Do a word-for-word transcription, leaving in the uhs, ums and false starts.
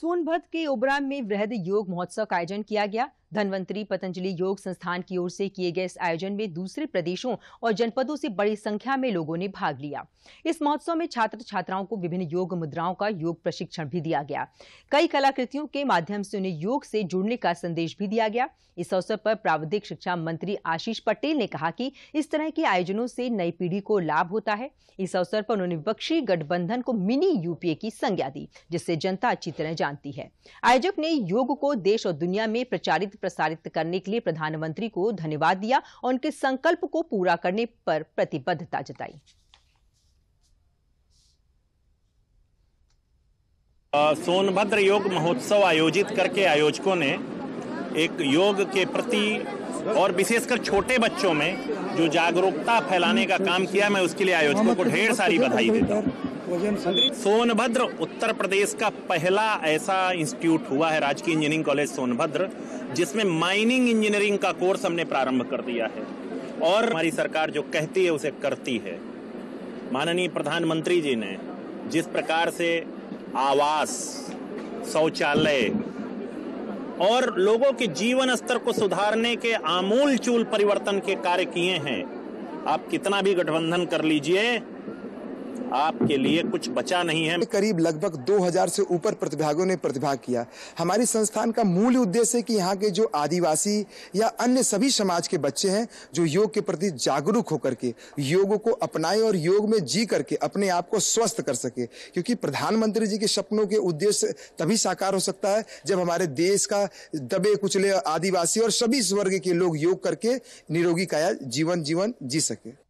सोनभद्र के ओबरा में वृहद योग महोत्सव का आयोजन किया गया। धन्वन्तरि पतंजलि योग संस्थान की ओर से किए गए इस आयोजन में दूसरे प्रदेशों और जनपदों से बड़ी संख्या में लोगों ने भाग लिया। इस महोत्सव में छात्र छात्राओं को विभिन्न योग मुद्राओं का योग प्रशिक्षण भी दिया गया। कई कलाकृतियों के माध्यम से उन्हें योग से जुड़ने का संदेश भी दिया गया। इस अवसर पर प्राविधिक शिक्षा मंत्री आशीष पटेल ने कहा कि इस तरह के आयोजनों से नई पीढ़ी को लाभ होता है। इस अवसर पर उन्होंने विपक्षी गठबंधन को मिनी यूपीए की संज्ञा दी, जिससे जनता अच्छी तरह जानती है। आयोजक ने योग को देश और दुनिया में प्रचारित प्रसारित करने के लिए प्रधानमंत्री को धन्यवाद दिया और उनके संकल्प को पूरा करने पर प्रतिबद्धता जताई। सोनभद्र योग महोत्सव आयोजित करके आयोजकों ने एक योग के प्रति और विशेषकर छोटे बच्चों में जो जागरूकता फैलाने का काम किया, मैं उसके लिए आयोजकों को ढेर सारी बधाई देता हूं। सोनभद्र उत्तर प्रदेश का पहला ऐसा इंस्टीट्यूट हुआ है, राजकीय इंजीनियरिंग कॉलेज सोनभद्र, जिसमें माइनिंग इंजीनियरिंग का कोर्स हमने प्रारंभ कर दिया है। और हमारी सरकार जो कहती है उसे करती है। माननीय प्रधानमंत्री जी ने जिस प्रकार से आवास, शौचालय और लोगों के जीवन स्तर को सुधारने के आमूलचूल परिवर्तन के कार्य किए हैं, आप कितना भी गठबंधन कर लीजिए, आपके लिए कुछ बचा नहीं है। करीब लगभग दो हज़ार से ऊपर प्रतिभागियों ने प्रतिभाग किया। हमारी संस्थान का मूल उद्देश्य है कि यहाँ के जो आदिवासी या अन्य सभी समाज के बच्चे हैं, जो योग के प्रति जागरूक होकर के योग को अपनाएं और योग में जी करके अपने आप को स्वस्थ कर सके, क्योंकि प्रधानमंत्री जी के सपनों के उद्देश्य तभी साकार हो सकता है जब हमारे देश का दबे कुचले आदिवासी और सभी वर्ग के लोग योग करके निरोगी काया जीवन जीवन जी सके।